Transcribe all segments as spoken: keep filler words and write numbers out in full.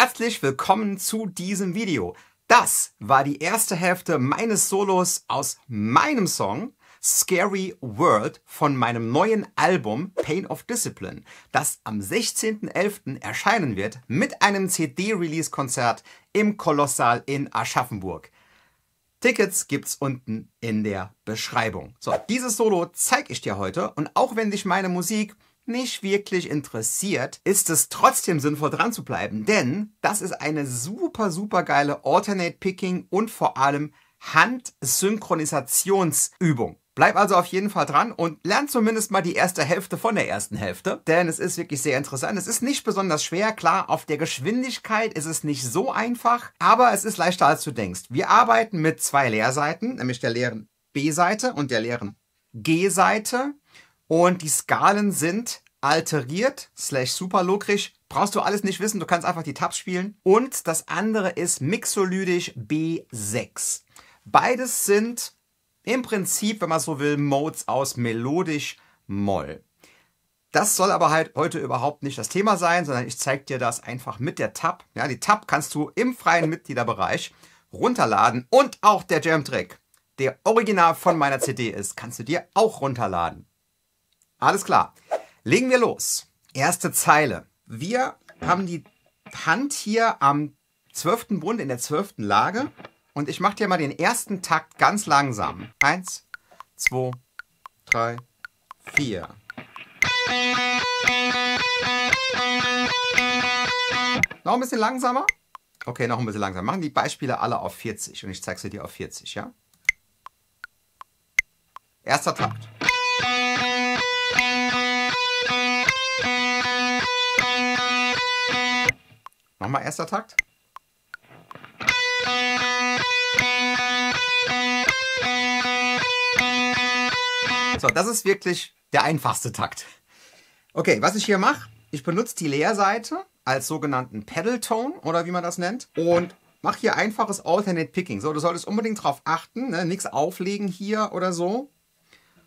Herzlich willkommen zu diesem Video. Das war die erste Hälfte meines Solos aus meinem Song Scary World von meinem neuen Album Pain of Discipline, das am sechzehnten elften erscheinen wird mit einem C D-Release-Konzert im Colos-Saal in Aschaffenburg. Tickets gibt's unten in der Beschreibung. So, dieses Solo zeige ich dir heute, und auch wenn dich meine Musik nicht wirklich interessiert, ist es trotzdem sinnvoll, dran zu bleiben, denn das ist eine super, super geile Alternate-Picking und vor allem Handsynchronisationsübung. Bleib also auf jeden Fall dran und lern zumindest mal die erste Hälfte von der ersten Hälfte, denn es ist wirklich sehr interessant. Es ist nicht besonders schwer, klar, auf der Geschwindigkeit ist es nicht so einfach, aber es ist leichter, als du denkst. Wir arbeiten mit zwei Leerseiten, nämlich der leeren B-Seite und der leeren G-Seite, und die Skalen sind alteriert, slash superlokrisch. Brauchst du alles nicht wissen, du kannst einfach die Tabs spielen. Und das andere ist mixolydisch B sechs. Beides sind im Prinzip, wenn man so will, Modes aus melodisch Moll. Das soll aber halt heute überhaupt nicht das Thema sein, sondern ich zeige dir das einfach mit der Tab. Ja, die Tab kannst du im freien Mitgliederbereich runterladen, und auch der Jam-Track, der original von meiner C D ist, kannst du dir auch runterladen. Alles klar, legen wir los. Erste Zeile. Wir haben die Hand hier am zwölften Bund in der zwölften Lage. Und ich mache dir mal den ersten Takt ganz langsam. Eins, zwei, drei, vier. Noch ein bisschen langsamer? Okay, noch ein bisschen langsamer. Machen die Beispiele alle auf vierzig. Und ich zeige sie dir auf vierzig, ja? Erster Takt. Nochmal erster Takt. So, das ist wirklich der einfachste Takt. Okay, was ich hier mache, ich benutze die Leerseite als sogenannten Pedal-Tone, oder wie man das nennt, und mache hier einfaches Alternate-Picking. So, du solltest unbedingt drauf achten, ne? Nichts auflegen hier oder so.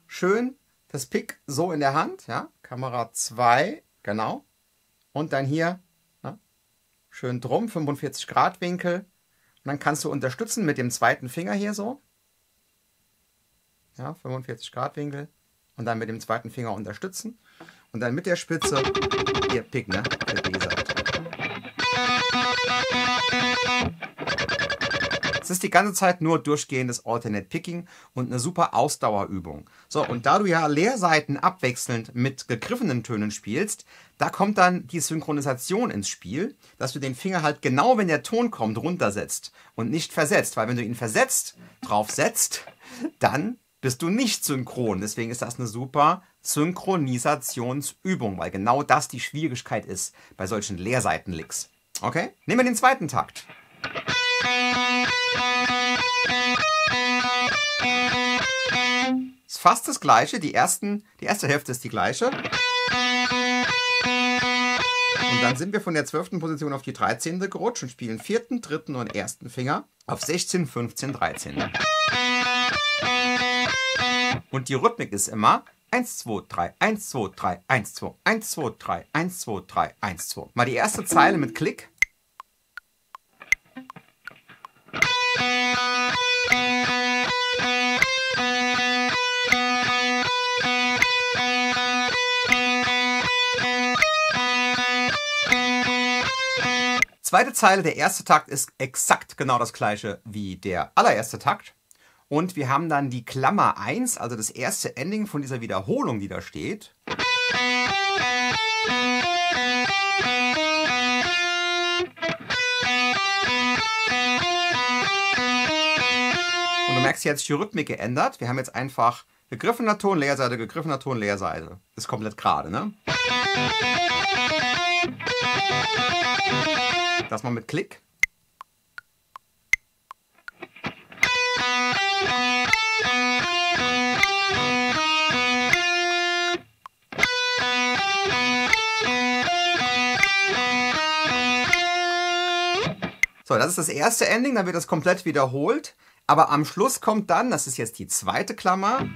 Schön das Pick so in der Hand, ja, Kamera zwei, genau, und dann hier ne? Schön drum, fünfundvierzig Grad Winkel, und dann kannst du unterstützen mit dem zweiten Finger hier so. Ja, fünfundvierzig Grad Winkel, und dann mit dem zweiten Finger unterstützen und dann mit der Spitze hier Pick, ne? Es ist die ganze Zeit nur durchgehendes Alternate Picking und eine super Ausdauerübung. So, und da du ja Leerseiten abwechselnd mit gegriffenen Tönen spielst, da kommt dann die Synchronisation ins Spiel, dass du den Finger halt genau, wenn der Ton kommt, runtersetzt und nicht versetzt, weil wenn du ihn versetzt draufsetzt, dann bist du nicht synchron. Deswegen ist das eine super Synchronisationsübung, weil genau das die Schwierigkeit ist bei solchen Leerseitenlicks. Okay? Nehmen wir den zweiten Takt. Ist fast das gleiche. Die, ersten, die erste Hälfte ist die gleiche. Und dann sind wir von der zwölften Position auf die dreizehnte gerutscht und spielen vierten, dritten und ersten Finger auf sechzehn, fünfzehn, dreizehn. Und die Rhythmik ist immer eins, zwei, drei, eins, zwei, drei, eins, zwei, eins, zwei, drei, eins, zwei, drei, eins, zwei. Mal die erste Zeile mit Klick. Zweite Zeile, der erste Takt ist exakt genau das gleiche wie der allererste Takt. Und wir haben dann die Klammer eins, also das erste Ending von dieser Wiederholung, die da steht. Und du merkst, hier hat sich die Rhythmik geändert. Wir haben jetzt einfach gegriffener Ton, Leerseite, gegriffener Ton, Leerseite. Ist komplett gerade, ne? Das mal mit Klick. So, das ist das erste Ending, dann wird das komplett wiederholt, aber am Schluss kommt dann, das ist jetzt die zweite Klammer,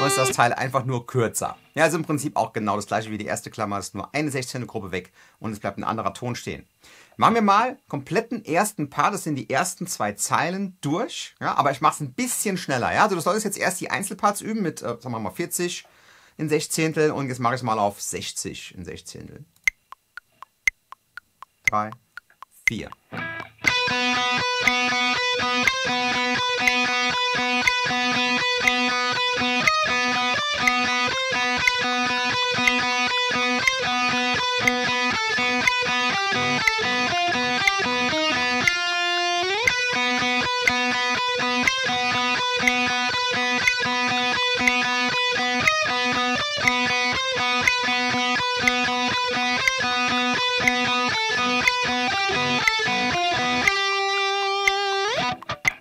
und und ist das Teil einfach nur kürzer. Ja, also im Prinzip auch genau das gleiche wie die erste Klammer, ist nur eine sechzehnte Gruppe weg und es bleibt ein anderer Ton stehen. Machen wir mal kompletten ersten Part, das sind die ersten zwei Zeilen durch, ja, aber ich mache es ein bisschen schneller. Ja, also du solltest jetzt erst die Einzelparts üben mit, äh, sagen wir mal, vierzig in Sechzehntel und jetzt mache ich es mal auf sechzig in Sechzehntel. drei, vier.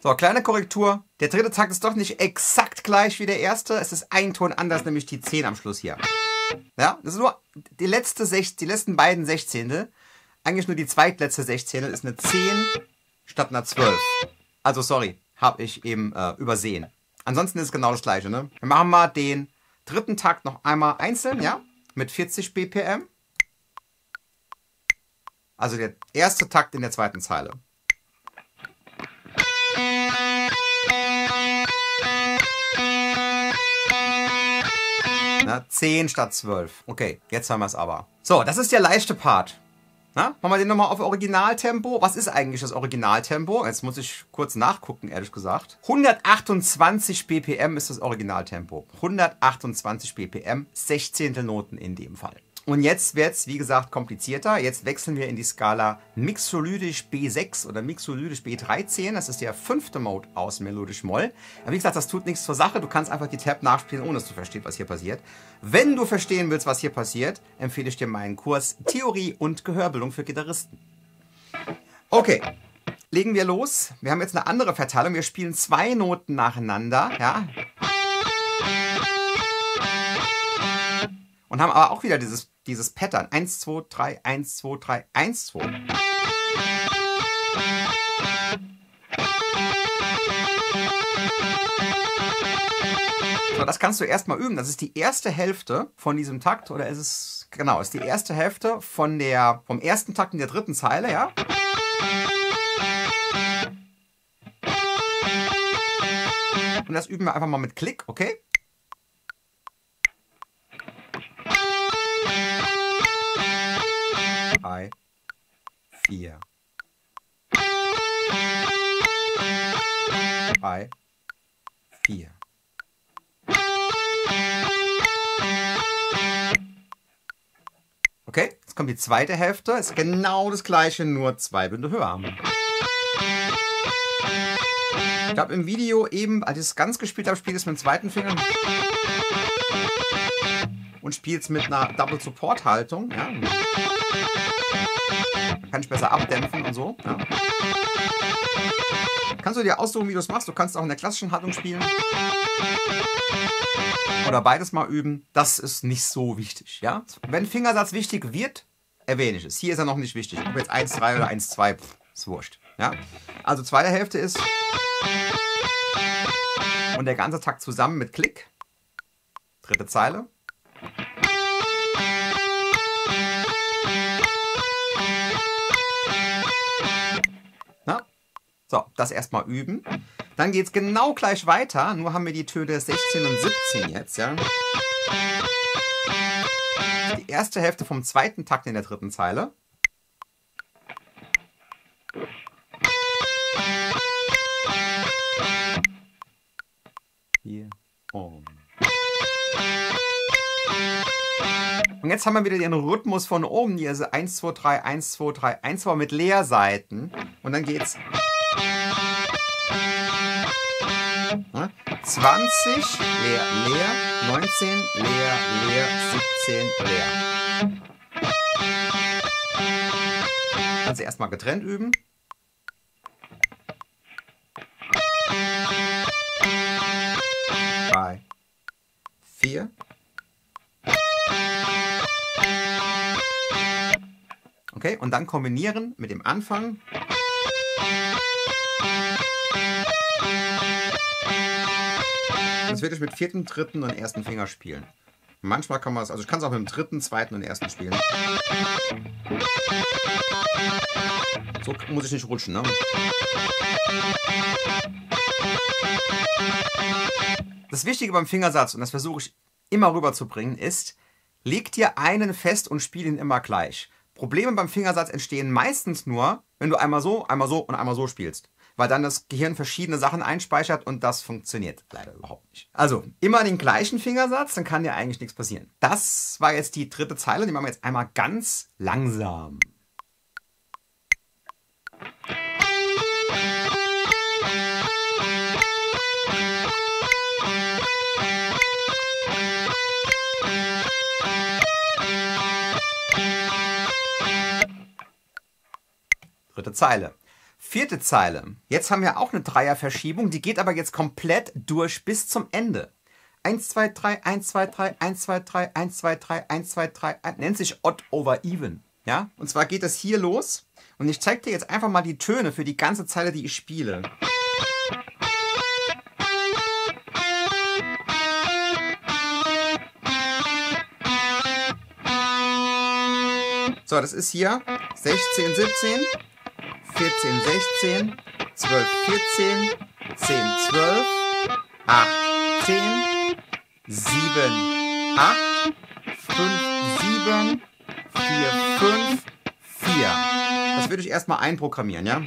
So, kleine Korrektur. Der dritte Takt ist doch nicht exakt gleich wie der erste. Es ist ein Ton anders, nämlich die zehn am Schluss hier. Ja, das ist nur die, letzte Sech, die letzten beiden Sechzehntel. Eigentlich nur die zweitletzte Sechzehntel ist eine zehn statt einer zwölf. Also, sorry, habe ich eben äh, übersehen. Ansonsten ist es genau das gleiche, ne? Wir machen mal den dritten Takt noch einmal einzeln, ja? Mit vierzig B P M. Also der erste Takt in der zweiten Zeile. Na, zehn statt zwölf. Okay, jetzt haben wir es aber. So, das ist der leichte Part. Na, machen wir den nochmal auf Originaltempo. Was ist eigentlich das Originaltempo? Jetzt muss ich kurz nachgucken, ehrlich gesagt. hundertachtundzwanzig B P M ist das Originaltempo. hundertachtundzwanzig B P M, sechzehntel Noten in dem Fall. Und jetzt wird es, wie gesagt, komplizierter. Jetzt wechseln wir in die Skala mixolydisch B sechs oder mixolydisch B dreizehn. Das ist der fünfte Mode aus melodisch Moll. Aber wie gesagt, das tut nichts zur Sache. Du kannst einfach die Tab nachspielen, ohne dass du verstehst, was hier passiert. Wenn du verstehen willst, was hier passiert, empfehle ich dir meinen Kurs Theorie und Gehörbildung für Gitarristen. Okay, legen wir los. Wir haben jetzt eine andere Verteilung. Wir spielen zwei Noten nacheinander, ja. Und haben aber auch wieder dieses, dieses Pattern. eins, zwei, drei, eins, zwei, drei, eins, zwei. So, das kannst du erstmal üben. Das ist die erste Hälfte von diesem Takt. Oder ist es. Genau, ist die erste Hälfte von der, vom ersten Takt in der dritten Zeile, ja? Und das üben wir einfach mal mit Klick, okay? drei, vier. drei, vier. Okay, jetzt kommt die zweite Hälfte. Ist genau das gleiche, nur zwei Bünde höher. Ich habe im Video eben, als ich es ganz gespielt habe, spiele ich es mit dem zweiten Finger. Und spiele es mit einer Double-Support-Haltung. Ja. Kann ich besser abdämpfen und so. Ja. Kannst du dir aussuchen, wie du es machst. Du kannst auch in der klassischen Haltung spielen. Oder beides mal üben. Das ist nicht so wichtig. Ja? Wenn Fingersatz wichtig wird, erwähne ich es. Hier ist er noch nicht wichtig. Ob jetzt eins drei oder eins zwei, ist wurscht. Ja? Also zweite Hälfte ist... Und der ganze Takt zusammen mit Klick. Dritte Zeile. So, das erstmal üben. Dann geht es genau gleich weiter, nur haben wir die Töne sechzehn und siebzehn jetzt, ja. Die erste Hälfte vom zweiten Takt in der dritten Zeile. Hier und. Und jetzt haben wir wieder den Rhythmus von oben, hier ist eins, zwei, drei, eins, zwei, drei, eins, zwei mit Leerseiten. Und dann geht's. zwanzig, leer, leer, neunzehn, leer, leer, siebzehn, leer. Kannst du erstmal getrennt üben. drei, vier. Okay, und dann kombinieren mit dem Anfang. wirklich mit vierten, dritten und ersten Finger spielen. Manchmal kann man es, also ich kann es auch mit dem dritten, zweiten und ersten spielen. So muss ich nicht rutschen, ne? Das Wichtige beim Fingersatz, und das versuche ich immer rüberzubringen, ist, leg dir einen fest und spiel ihn immer gleich. Probleme beim Fingersatz entstehen meistens nur, wenn du einmal so, einmal so und einmal so spielst. Weil dann das Gehirn verschiedene Sachen einspeichert und das funktioniert leider überhaupt nicht. Also, immer den gleichen Fingersatz, dann kann dir eigentlich nichts passieren. Das war jetzt die dritte Zeile, die machen wir jetzt einmal ganz langsam. Dritte Zeile. Vierte Zeile. Jetzt haben wir auch eine Dreierverschiebung, die geht aber jetzt komplett durch bis zum Ende. eins, zwei, drei, eins, zwei, drei, eins, zwei, drei, eins, zwei, drei, eins, zwei, drei, nennt sich Odd over Even. Ja? Und zwar geht das hier los und ich zeige dir jetzt einfach mal die Töne für die ganze Zeile, die ich spiele. So, das ist hier sechzehn, siebzehn. vierzehn, sechzehn, zwölf, vierzehn, zehn, zwölf, acht, zehn, sieben, acht, fünf, sieben, vier, fünf, vier. Das würde ich erstmal einprogrammieren, ja?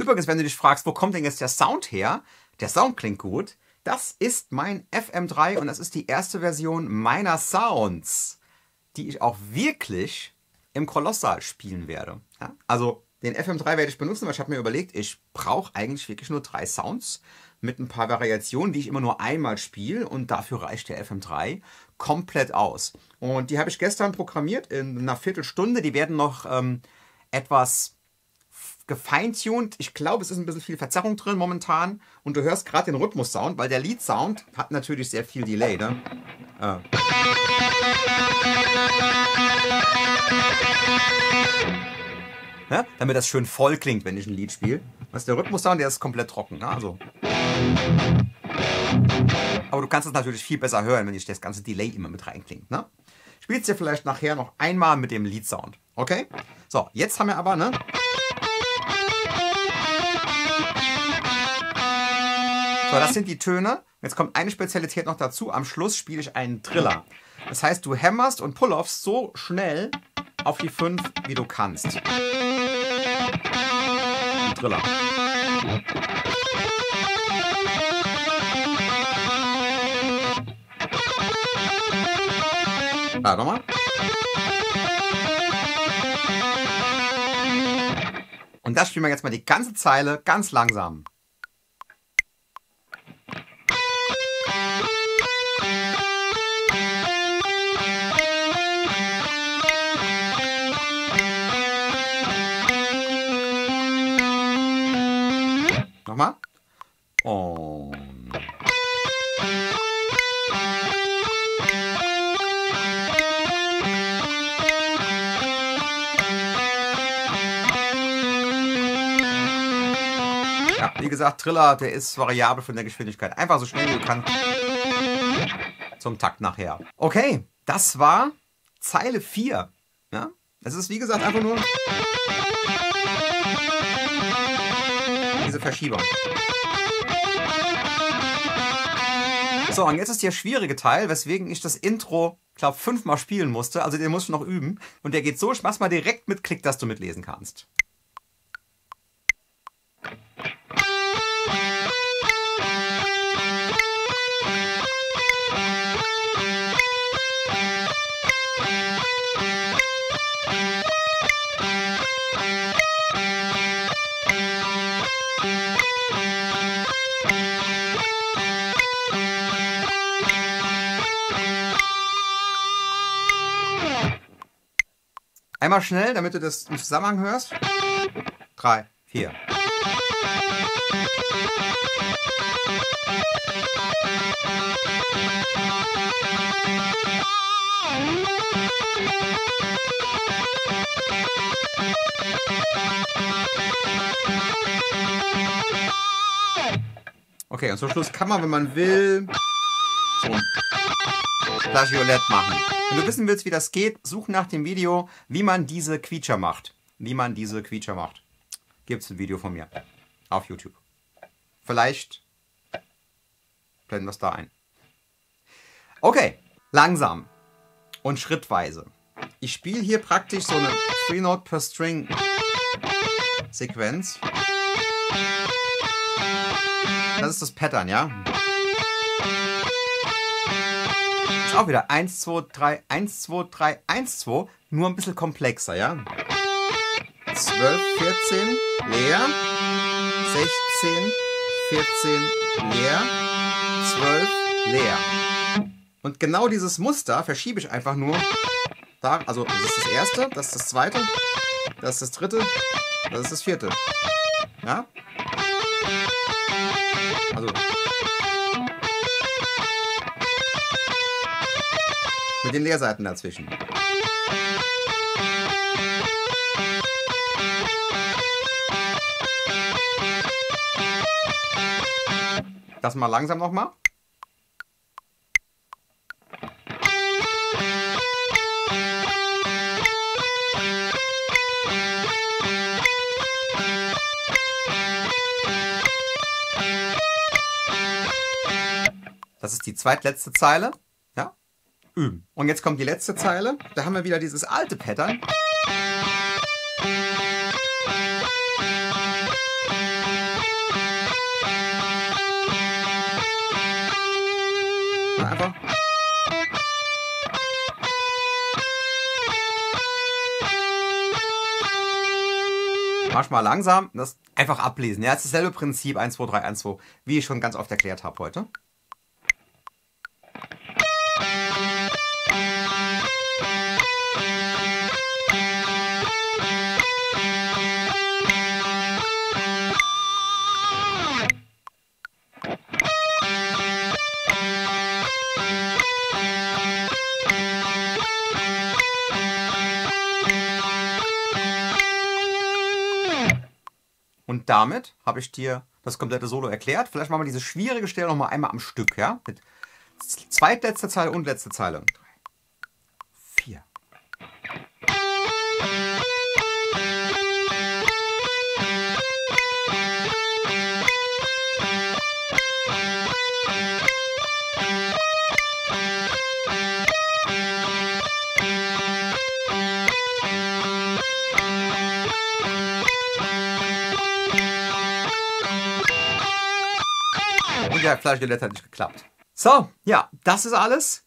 Übrigens, wenn du dich fragst, wo kommt denn jetzt der Sound her? Der Sound klingt gut. Das ist mein F M drei und das ist die erste Version meiner Sounds, die ich auch wirklich im Colos-Saal spielen werde. Ja? Also den F M drei werde ich benutzen, weil ich habe mir überlegt, ich brauche eigentlich wirklich nur drei Sounds mit ein paar Variationen, die ich immer nur einmal spiele und dafür reicht der F M drei komplett aus. Und die habe ich gestern programmiert in einer Viertelstunde. Die werden noch ähm, etwas gefeintuned. Ich glaube, es ist ein bisschen viel Verzerrung drin momentan. Und du hörst gerade den Rhythmus-Sound, weil der Lead-Sound hat natürlich sehr viel Delay, ne? Ah. Ne? Damit das schön voll klingt, wenn ich ein Lied spiele. Was der Rhythmus-Sound, der ist komplett trocken, ne? Also. Aber du kannst es natürlich viel besser hören, wenn das ganze Delay immer mit reinklingt, ne? Spielst dir vielleicht nachher noch einmal mit dem Lead-Sound, okay? So, jetzt haben wir aber, ne? So, das sind die Töne. Jetzt kommt eine Spezialität noch dazu. Am Schluss spiele ich einen Triller. Das heißt, du hämmerst und pull-offst so schnell auf die fünf, wie du kannst. Ein Triller. Ah, nochmal. Und das spielen wir jetzt mal die ganze Zeile ganz langsam. Nochmal. Und ja, wie gesagt, Triller, der ist variabel von der Geschwindigkeit. Einfach so schnell wie du kannst. Zum Takt nachher. Okay, das war Zeile vier. Ja? Das ist wie gesagt einfach nur diese Verschiebung. So, und jetzt ist der schwierige Teil, weswegen ich das Intro, glaube ich, fünfmal spielen musste. Also den musst du noch üben. Und der geht so, ich mach's mal direkt mit Klick, dass du mitlesen kannst. Einmal schnell, damit du das im Zusammenhang hörst. Drei, vier. Okay, und zum Schluss kann man, wenn man will, so ein Flageolett machen. Wenn du wissen willst, wie das geht, such nach dem Video, wie man diese Quietscher macht. Wie man diese Quietscher macht. Gibt's ein Video von mir. Auf YouTube. Vielleicht blenden wir es da ein. Okay, langsam und schrittweise. Ich spiele hier praktisch so eine three note per string Sequenz. Das ist das Pattern, ja? Ist auch wieder eins, zwei, drei, eins, zwei, drei, eins, zwei, nur ein bisschen komplexer, ja? zwölf, vierzehn, leer, sechzehn, vierzehn, leer, zwölf, leer. Und genau dieses Muster verschiebe ich einfach nur da, also das ist das erste, das ist das zweite, das ist das dritte, das ist das vierte. Ja? Also, mit den Leerseiten dazwischen. Das mal langsam nochmal. Das ist die zweitletzte Zeile. Ja? Üben. Und jetzt kommt die letzte Zeile. Da haben wir wieder dieses alte Pattern. Na, einfach. Mach mal langsam. Das einfach ablesen. Ja, es ist dasselbe Prinzip. eins, zwei, drei, eins, zwei. Wie ich schon ganz oft erklärt habe heute. Und damit habe ich dir das komplette Solo erklärt. Vielleicht machen wir diese schwierige Stelle nochmal einmal am Stück, ja? Mit zweitletzter Zeile und letzter Zeile. drei, vier. Ja, Flageolett hat nicht geklappt. So, ja, das ist alles.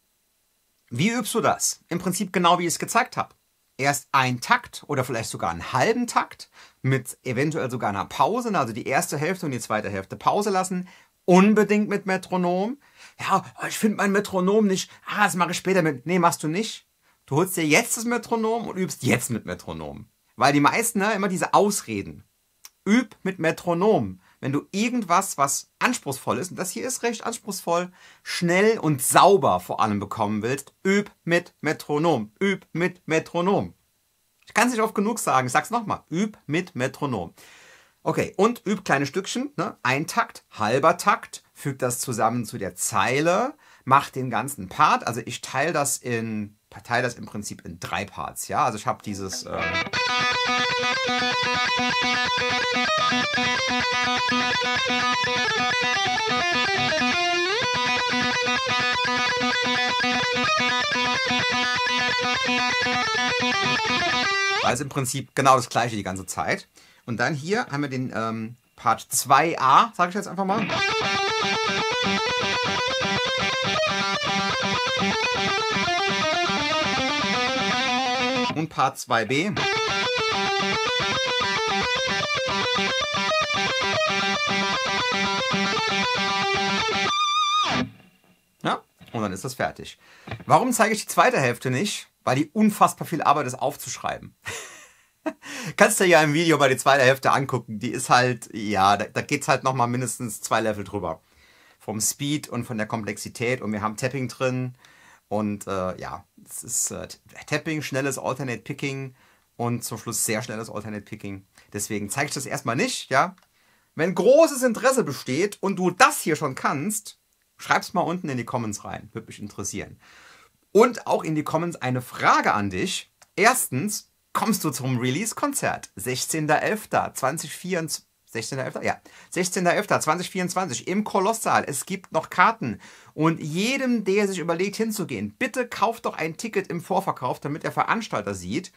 Wie übst du das? Im Prinzip genau, wie ich es gezeigt habe. Erst ein Takt oder vielleicht sogar einen halben Takt mit eventuell sogar einer Pause, also die erste Hälfte und die zweite Hälfte Pause lassen. Unbedingt mit Metronom. Ja, ich finde mein Metronom nicht. Ah, das mache ich später mit. Nee, machst du nicht. Du holst dir jetzt das Metronom und übst jetzt mit Metronom. Weil die meisten, ne, immer diese Ausreden. Üb mit Metronom. Wenn du irgendwas, was anspruchsvoll ist, und das hier ist recht anspruchsvoll, schnell und sauber vor allem bekommen willst, üb mit Metronom, üb mit Metronom. Ich kann es nicht oft genug sagen, ich sag's nochmal, üb mit Metronom. Okay, und üb kleine Stückchen, ne? Ein Takt, halber Takt, füg das zusammen zu der Zeile, mach den ganzen Part, also ich teile das in, teile das im Prinzip in drei Parts, ja, also ich habe dieses... Äh Also im Prinzip genau das gleiche die ganze Zeit. Und dann hier haben wir den ähm, Part zwei a, sage ich jetzt einfach mal. Und Part zwei b. Ja, und dann ist das fertig. Warum zeige ich die zweite Hälfte nicht? Weil die unfassbar viel Arbeit ist, aufzuschreiben. Kannst du ja im Video bei der zweiten Hälfte angucken. Die ist halt, ja, da, da geht es halt nochmal mindestens zwei Level drüber. Vom Speed und von der Komplexität. Und wir haben Tapping drin. Und äh, ja, es ist äh, Tapping, schnelles Alternate Picking und zum Schluss sehr schnelles Alternate Picking. Deswegen zeige ich das erstmal nicht, ja. Wenn großes Interesse besteht und du das hier schon kannst, schreib's mal unten in die Comments rein. Würde mich interessieren. Und auch in die Comments eine Frage an dich. Erstens, kommst du zum Release-Konzert? sechzehnter elfter zweitausendvierundzwanzig. sechzehnter elfter Ja, sechzehnter elfter zweitausendvierundzwanzig im Colos-Saal. Es gibt noch Karten. Und jedem, der sich überlegt hinzugehen, bitte kauft doch ein Ticket im Vorverkauf, damit der Veranstalter sieht,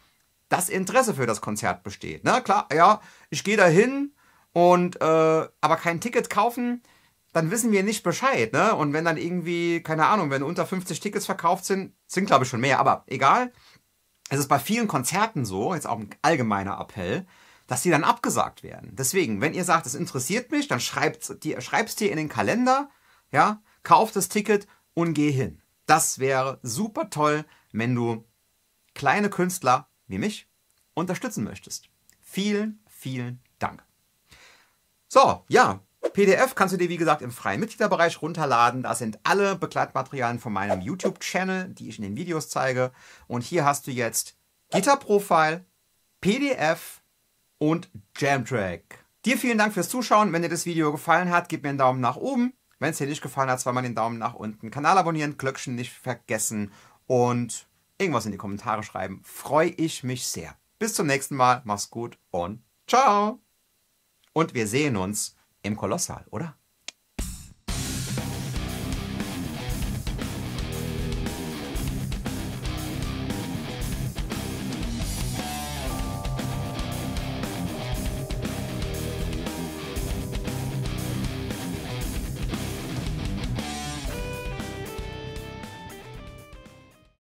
dass Interesse für das Konzert besteht. Na klar, ja, ich gehe da hin und äh, aber kein Ticket kaufen, dann wissen wir nicht Bescheid. Ne? Und wenn dann irgendwie, keine Ahnung, wenn unter fünfzig Tickets verkauft sind, sind glaube ich schon mehr, aber egal. Es ist bei vielen Konzerten so, jetzt auch ein allgemeiner Appell, dass die dann abgesagt werden. Deswegen, wenn ihr sagt, es interessiert mich, dann schreibt die, schreib's dir in den Kalender, ja, kauf das Ticket und geh hin. Das wäre super toll, wenn du kleine Künstler wie mich unterstützen möchtest. Vielen, vielen Dank. So, ja, P D F kannst du dir, wie gesagt, im freien Mitgliederbereich runterladen. Da sind alle Begleitmaterialien von meinem YouTube-Channel, die ich in den Videos zeige. Und hier hast du jetzt Gitarre-Profile, P D F, und Jamtrack. Dir vielen Dank fürs Zuschauen. Wenn dir das Video gefallen hat, gib mir einen Daumen nach oben. Wenn es dir nicht gefallen hat, zweimal den Daumen nach unten. Kanal abonnieren, Glöckchen nicht vergessen und irgendwas in die Kommentare schreiben. Freue ich mich sehr. Bis zum nächsten Mal. Mach's gut und ciao. Und wir sehen uns im Colos-Saal, oder?